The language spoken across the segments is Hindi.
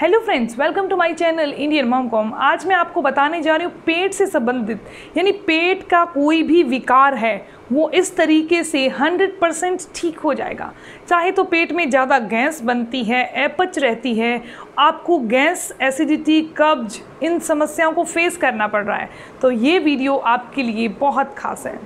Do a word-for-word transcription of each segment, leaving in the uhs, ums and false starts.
Hello friends, welcome to my channel Indian mom com. आज मैं आपको बताने जा रही हूँ पेट से संबंधित, यानी पेट का कोई भी विकार है वो इस तरीके से सौ परसेंट ठीक हो जाएगा। चाहे तो पेट में ज़्यादा गैस बनती है, अपच रहती है, आपको गैस, एसिडिटी, कब्ज, इन समस्याओं को फेस करना पड़ रहा है, तो ये वीडियो आपके लिए बहुत खास है।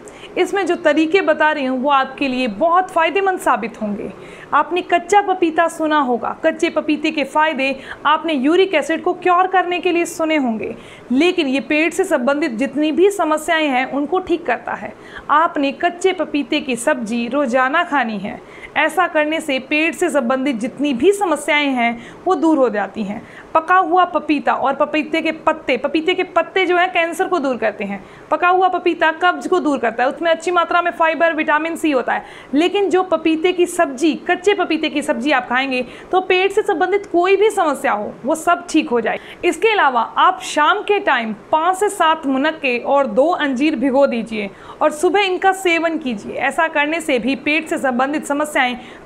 इसमें जो तरीके बता रही हूँ वो आपके लिए बहुत फ़ायदेमंद साबित होंगे। आपने कच्चा पपीता सुना होगा, कच्चे पपीते के फ़ायदे आपने यूरिक एसिड को क्योर करने के लिए सुने होंगे, लेकिन ये पेट से संबंधित जितनी भी समस्याएँ हैं उनको ठीक करता है। आपने कच्चे पपीते की सब्जी रोजाना खानी है। ऐसा करने से पेट से संबंधित जितनी भी समस्याएं हैं वो दूर हो जाती हैं। पका हुआ पपीता और पपीते के पत्ते, पपीते के पत्ते जो है कैंसर को दूर करते हैं। पका हुआ पपीता कब्ज को दूर करता है, उसमें अच्छी मात्रा में फाइबर, विटामिन सी होता है। लेकिन जो पपीते की सब्जी, कच्चे पपीते की सब्जी आप खाएंगे तो पेट से संबंधित कोई भी समस्या हो वो सब ठीक हो जाए। इसके अलावा आप शाम के टाइम पाँच से सात मुनक्के और दो अंजीर भिगो दीजिए और सुबह इनका सेवन कीजिए। ऐसा करने से भी पेट से संबंधित समस्याएं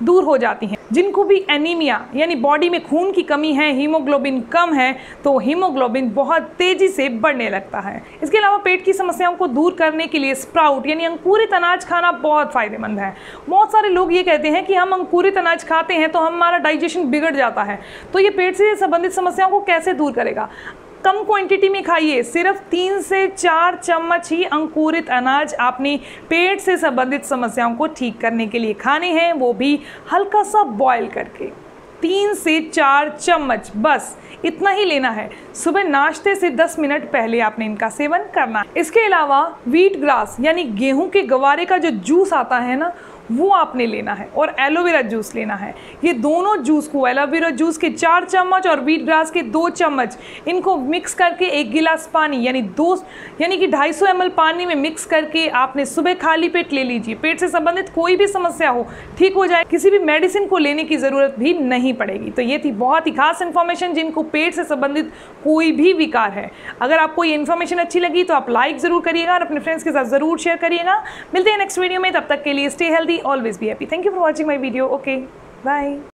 दूर हो जाती हैं। जिनको भी एनीमिया यानी बॉडी में खून की कमी है, हीमोग्लोबिन कम है, तो हीमोग्लोबिन बहुत तेजी से बढ़ने लगता है। इसके अलावा पेट की समस्याओं को दूर करने के लिए स्प्राउट यानी अंकुरित अनाज खाना बहुत फायदेमंद है। बहुत सारे लोग ये कहते हैं कि हम अंकुरित अनाज खाते हैं तो हमारा डाइजेशन बिगड़ जाता है, तो ये पेट से संबंधित समस्याओं को कैसे दूर करेगा। कम क्वांटिटी में खाइए, सिर्फ तीन से चार चम्मच ही अंकुरित अनाज आपने पेट से संबंधित समस्याओं को ठीक करने के लिए खाने हैं, वो भी हल्का सा बॉयल करके। तीन से चार चम्मच बस इतना ही लेना है। सुबह नाश्ते से दस मिनट पहले आपने इनका सेवन करना है। इसके अलावा वीट ग्रास यानी गेहूं के गवारे का जो जूस आता है ना, वो आपने लेना है और एलोवेरा जूस लेना है। ये दोनों जूस को, एलोवेरा जूस के चार चम्मच और वीट ग्रास के दो चम्मच, इनको मिक्स करके एक गिलास पानी यानी दो यानी कि ढाई सौ एम एल पानी में मिक्स करके आपने सुबह खाली पेट ले लीजिए। पेट से संबंधित कोई भी समस्या हो ठीक हो जाए, किसी भी मेडिसिन को लेने की ज़रूरत भी नहीं पड़ेगी। तो ये थी बहुत ही खास इन्फॉर्मेशन जिनको पेट से संबंधित कोई भी विकार है। अगर आपको ये इन्फॉर्मेशन अच्छी लगी तो आप लाइक ज़रूर करिएगा और अपने फ्रेंड्स के साथ ज़रूर शेयर करिएगा। मिलते हैं नेक्स्ट वीडियो में, तब तक के लिए stay healthy, always be happy. Thank you for watching my video. Okay, bye.